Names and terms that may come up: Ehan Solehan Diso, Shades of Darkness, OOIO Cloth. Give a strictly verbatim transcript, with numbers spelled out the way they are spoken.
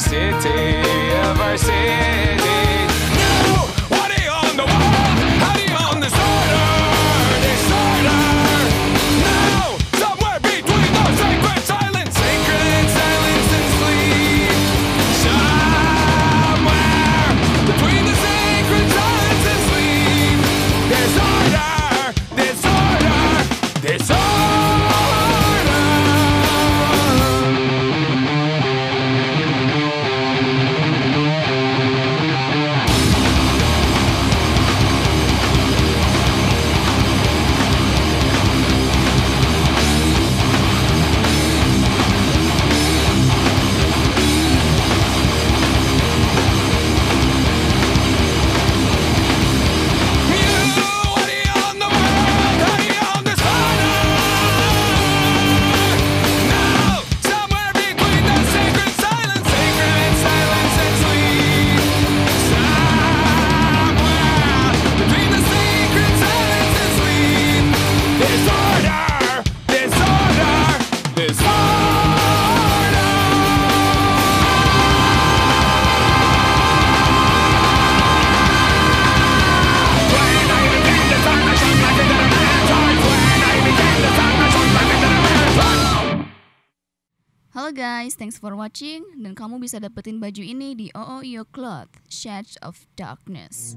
Varsity, a varsity. No! What are you on the wall? How do you own this order? Disorder! No! Somewhere between those sacred silence, sacred silence and sleep. Somewhere between the sacred silence and sleep. Disorder! Disorder! Disorder! Guys, thanks for watching, dan kamu bisa dapetin baju ini di O O I O Cloth, Shades of Darkness.